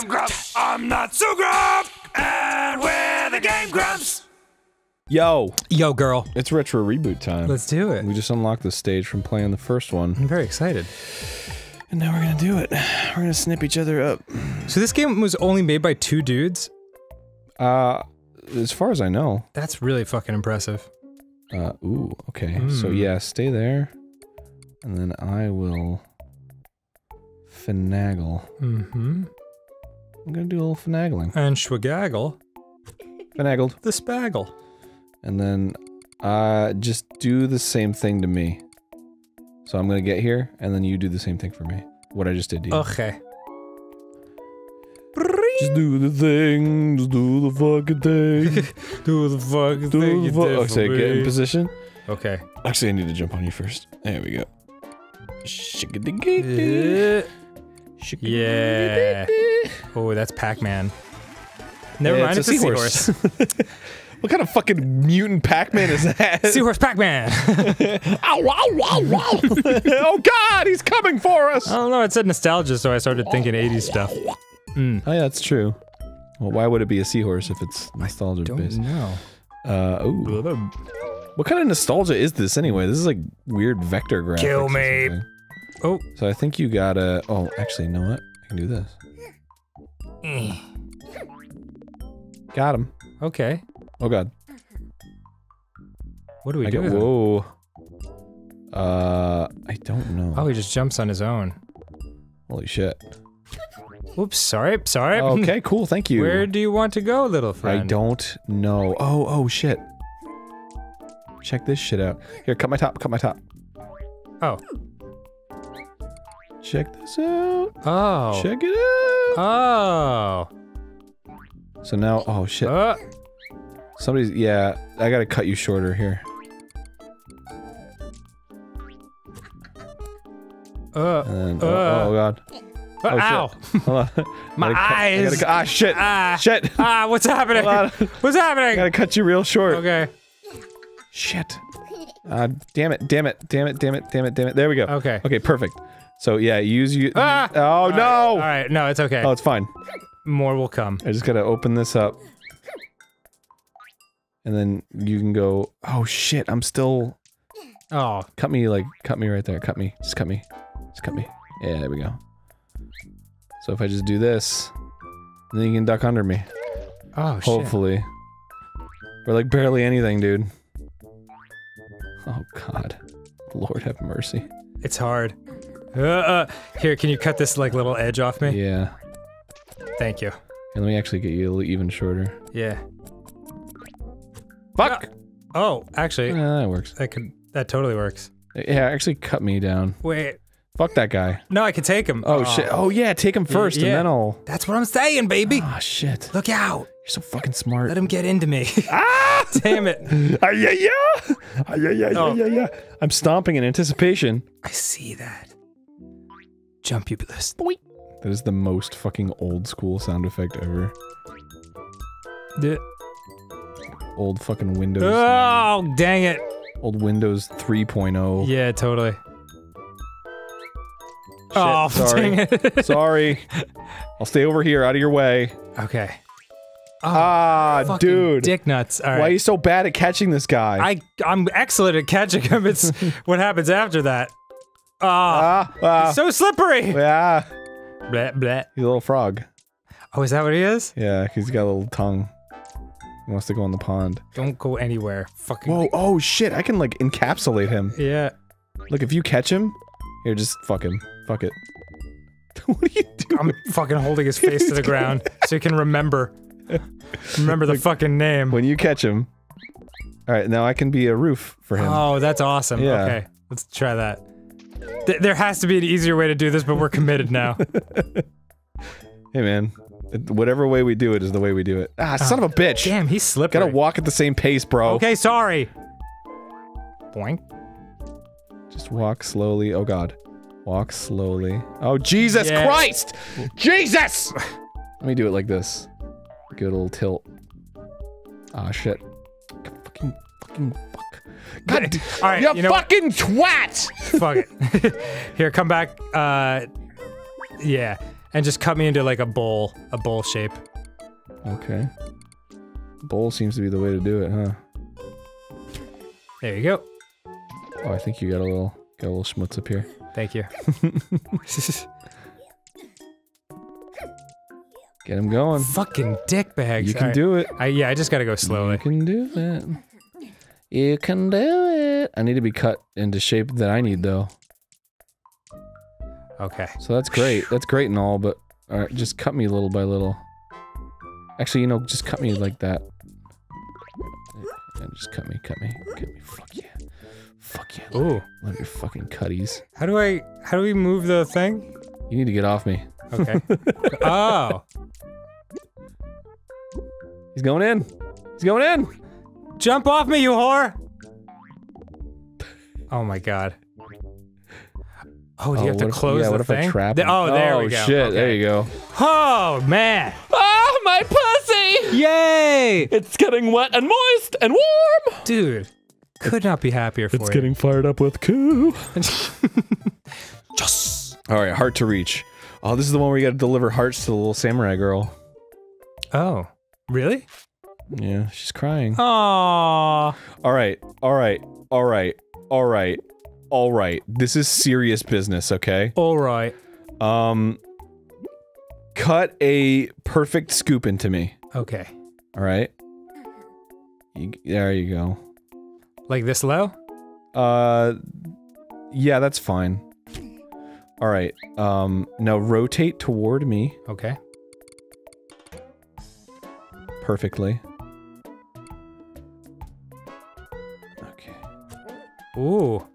I'm Grumps. I'm not so Grump. And we're the Game Grumps. Yo. Yo, girl. It's retro reboot time. Let's do it. We just unlocked the stage from playing the first one. I'm very excited. And now we're gonna do it. We're gonna snip each other up. So this game was only made by 2 dudes? As far as I know. That's really fucking impressive. Ooh, okay. So yeah, stay there. And then I will... finagle. Mm-hmm. I'm gonna do a little finagling. And schwagaggle. Finagled. The spaggle. And then, just do the same thing to me. So I'm gonna get here, and then you do the same thing for me. What I just did to you. Okay. Just do the thing, just do the fucking thing. Do the fucking thing you did for me. Okay, get in position. Okay. Actually, I need to jump on you first. There we go. Shikadiki. Yeah. Oh, that's Pac-Man. Never mind, it's a seahorse. What kind of fucking mutant Pac-Man is that? Seahorse Pac-Man! Ow, ow, ow, ow! Oh god, he's coming for us! I don't know, it said nostalgia, so I started thinking 80s stuff. Mm. Oh yeah, that's true. Well, why would it be a seahorse if it's nostalgia-based? I don't know. Ooh. What kind of nostalgia is this anyway? This is like weird vector graphics. Kill me! Oh. So I think you gotta... oh, actually, you know what? I can do this. Got him. Okay. Oh god. What do we do? Whoa. I don't know. Oh, he just jumps on his own. Holy shit. Oops, sorry, sorry. Okay, cool, thank you. Where do you want to go, little friend? I don't know. Oh, oh shit. Check this shit out. Here, cut my top, cut my top. Oh. Check this out. Oh. Check it out. Oh. So now, oh shit. Somebody's, yeah, I gotta cut you shorter here. And, oh, oh god. Oh, ow! Shit. Hold on. My eyes! Ah, shit! Shit! Ah, what's happening? What's happening? I gotta cut you real short. Okay. Shit. Damn it, damn it, damn it, damn it, damn it, damn it. There we go. Okay. Okay, perfect. So, yeah, use you. Ah! Oh, all no! Right. Alright, no, it's okay. Oh, it's fine. More will come. I just gotta open this up. And then you can go, oh shit, I'm still... oh. Cut me, like, cut me right there, cut me. Just cut me. Just cut me. Yeah, there we go. So if I just do this, then you can duck under me. Oh, shit. Hopefully. Or like barely anything, dude. Oh god. Lord have mercy. It's hard. Here, can you cut this, like, little edge off me? Yeah. Thank you. And let me actually get you even shorter. Yeah. Fuck! Oh, actually. Yeah, that works. That could- that totally works. Yeah, actually cut me down. Wait. Fuck that guy. No, I could take him. Oh, shit. Oh, yeah, take him first, yeah, and then I'll- that's what I'm saying, baby! Ah, shit. Look out! You're so fucking smart. Let him get into me. Ah! Damn it. Yeah. I'm stomping in anticipation. I see that. Jump, you bliss. Boink. That is the most fucking old-school sound effect ever. Yeah. Old fucking Windows. Oh, man. Dang it. Old Windows 3.0. Yeah, totally. Shit, oh, sorry. Dang it. Sorry. I'll stay over here, out of your way. Okay. Oh, ah, dude. Dick nuts. All right. Why are you so bad at catching this guy? I'm excellent at catching him. It's what happens after that. Oh, it's so slippery. Yeah. Blah, blah. He's a little frog. Oh, is that what he is? Yeah, he's got a little tongue. He wants to go in the pond. Don't go anywhere. Fucking. Whoa, oh shit, I can like encapsulate him. Yeah. Look, if you catch him, here, just fuck him. Fuck it. What are you doing? I'm fucking holding his face to the ground so he can remember. Remember the like, fucking name. When you catch him. Alright, now I can be a roof for him. Oh, that's awesome. Yeah. Okay, let's try that. There has to be an easier way to do this, but we're committed now. Hey man. Whatever way we do it is the way we do it. Ah, son of a bitch! Damn, he slipped. Gotta walk at the same pace, bro. Okay, sorry! Boing. Just walk slowly. Oh god. Walk slowly. Oh, Jesus Christ! Jesus! Let me do it like this. Good old tilt. Ah, shit. Fucking fuck. God, alright, you fucking twat! Fuck it. Here, come back. Yeah. and just cut me into like a bowl shape. Okay. Bowl seems to be the way to do it, huh? There you go. Oh, I think you got a little schmutz up here. Thank you. Get him going. Fucking dickbags. You can do it. Yeah, I just gotta go slowly. You can do that. You can do it. I need to be cut into shape that I need, though. Okay. So that's great. That's great and all, but... Alright, just cut me little by little. Actually, you know, just cut me like that. And just cut me. Fuck yeah. Fuck yeah. Ooh. Love your fucking cutties. How do we move the thing? You need to get off me. Okay. Oh! He's going in! He's going in! Jump off me, you whore! Oh my god. Oh, do you have to close the thing? I trap him? Oh, there we go. Oh shit, okay. There you go. Oh, man! Oh, my pussy! Yay! It's getting wet and moist and warm! Dude, could not be happier for you. It's getting fired up with coo! Yes! Alright, heart to reach. Oh, this is the one where you gotta deliver hearts to the little samurai girl. Oh. Really? Yeah, she's crying. Aww. Alright. This is serious business, okay? Alright. Cut a perfect scoop into me. Okay. Alright? There you go. Like this low? Yeah, that's fine. Alright, now rotate toward me. Okay. Perfectly. Okay. Ooh.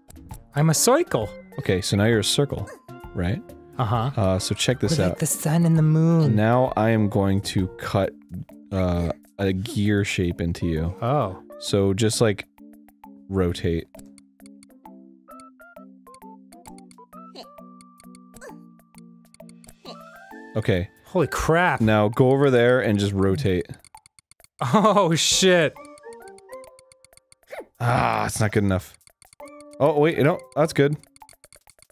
I'm a circle. Okay, so now you're a circle, right? Uh-huh. So check this out. Like the sun and the moon. Now I am going to cut, a gear shape into you. Oh. So just, like, rotate. Okay. Holy crap. Now go over there and just rotate. Oh shit. Ah, it's not good enough. Oh wait, no, that's good.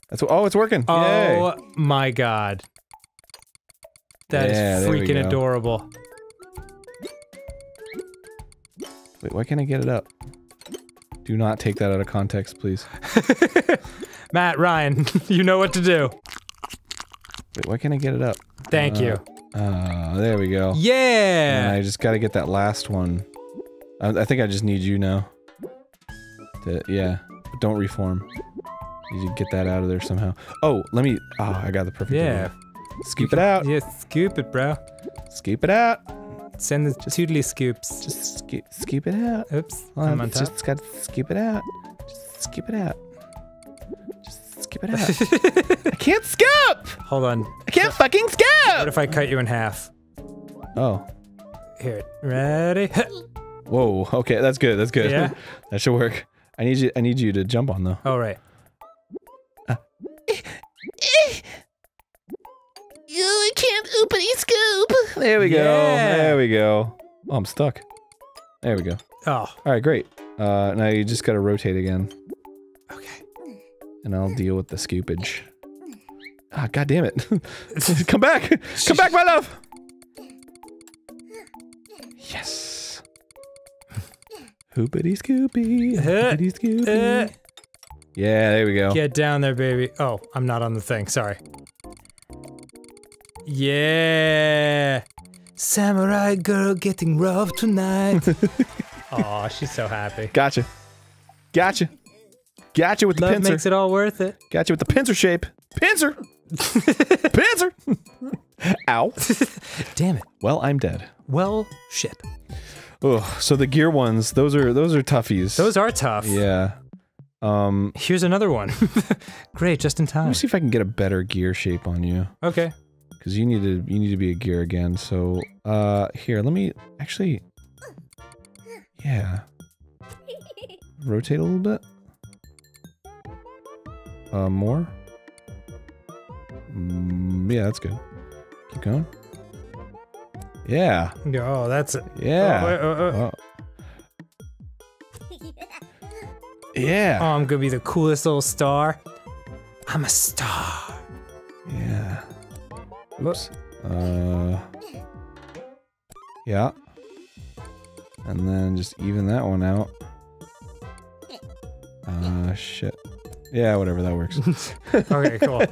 That's oh, it's working. Oh yay. My god. That is freaking adorable. Wait, why can't I get it up? Do not take that out of context, please. Matt, Ryan, you know what to do. Wait, why can't I get it up? Thank you. There we go. Yeah! And I just gotta get that last one. I think I just need you now. Yeah. But don't reform. You need to get that out of there somehow. Oh, let me- oh, I got the perfect one. Scoop it out! Yeah, scoop it, bro. Scoop it out! Send the toodly scoops. Just scoop it out. Oops, I'm on top. Just gotta scoop it out. Just scoop it out. Skip it out. I can't skip! Hold on. I can't fucking skip! What if I cut you in half? Oh. Here. Ready? Whoa, okay, that's good, that's good. Yeah? That should work. I need you to jump on though. Oh, right. I can't oopity scoop! There we go, there we go. Oh, I'm stuck. There we go. Oh. Alright, great. Now you just gotta rotate again. Okay. And I'll deal with the scoopage. Ah, god damn it. Come back! Come back, my love! Yes! Hoopity scoopy, hoopity scoopy. Yeah, there we go. Get down there, baby. Oh, I'm not on the thing, sorry. Yeah! Samurai girl getting rough tonight. Aw, she's so happy. Gotcha. Gotcha. Gotcha with the pincer. Love makes it all worth it. Gotcha with the pincer shape. Pincer! Pincer! Ow. Damn it. Well, I'm dead. Well, shit. Ugh, so the gear ones, those are toughies. Those are tough. Yeah. Here's another one. Great, just in time. Let me see if I can get a better gear shape on you. Okay. Because you need to be a gear again, so... here, let me... Actually... Yeah. Rotate a little bit. More? Yeah, that's good. Keep going. Yeah. Oh, that's it. Yeah. Yeah. Oh, I'm gonna be the coolest little star. I'm a star. Yeah. Oops. Yeah. And then just even that one out. Shit. Yeah, whatever, that works. Okay, cool.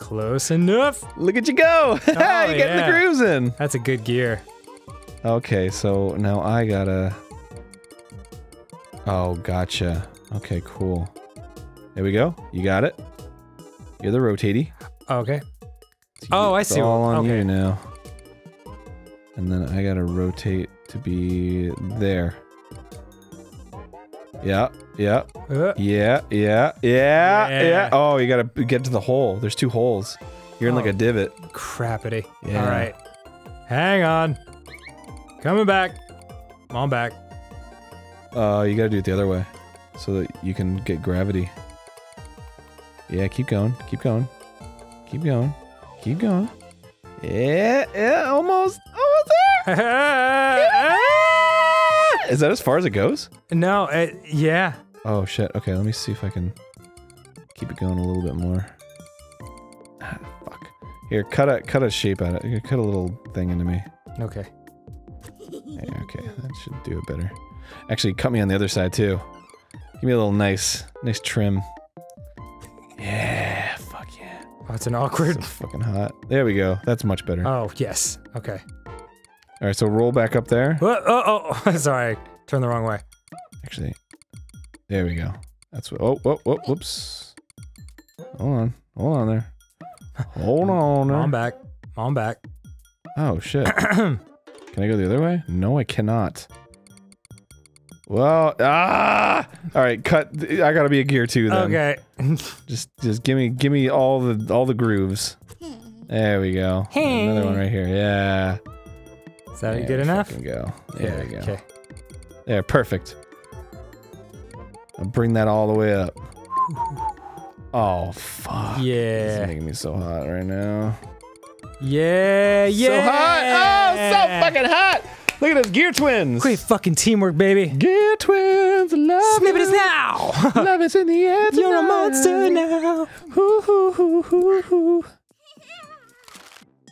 Close enough. Look at you go! Oh, you got the grooves in! That's a good gear. Okay, so now I gotta... Oh, gotcha. Okay, cool. There we go. You got it. You're the rotatee. Okay. So I see. It's all on you now. And then I gotta rotate to be there. Yeah, yeah, yeah. Oh, you gotta get to the hole. There's two holes. You're in like a divot. Crappity. Yeah. All right. Hang on. Coming back. Come on back. You gotta do it the other way, so that you can get gravity. Yeah, keep going. Keep going. Keep going. Keep going. Yeah, yeah, almost. Almost there. Yeah. Is that as far as it goes? No, yeah. Oh shit, okay, let me see if I can keep it going a little bit more. Ah, fuck. Here, cut a shape out of it. Cut a little thing into me. Okay. Yeah, okay, that should do it better. Actually, cut me on the other side too. Give me a little nice trim. Yeah, fuck yeah. Oh, it's an awkward. That's so fucking hot. There we go, that's much better. Oh, yes, okay. All right, so roll back up there. Oh, sorry, turn the wrong way. Actually, there we go. That's what. Oh, whoops. Hold on there. Hold on. There. I'm back. Oh shit. Can I go the other way? No, I cannot. Well, All right, cut. I gotta be a gear two then. Okay. just give me all the grooves. There we go. Hey. Another one right here. Yeah. Is that good enough? Go. There we go. Okay. There, perfect. I'll bring that all the way up. Oh, fuck. Yeah. It's making me so hot right now. Yeah, yeah. So hot. Oh, so fucking hot. Look at us, Gear Twins. Great fucking teamwork, baby. Gear Twins, love it. Snip it is now. Love is in the air tonight. You're a monster now. Hoo-hoo-hoo-hoo-hoo.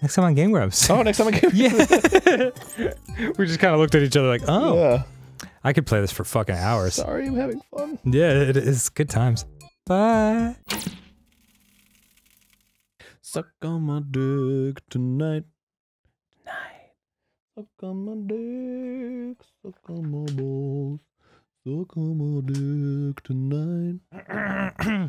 Next time on Game Grumps. Oh, next time on Game Grumps. Yeah. We just kind of looked at each other like, oh, yeah. I could play this for fucking hours. Sorry, I'm having fun. Yeah, it is good times. Bye. Suck on my dick tonight. Suck on my dick. Suck on my balls. Suck on my dick tonight.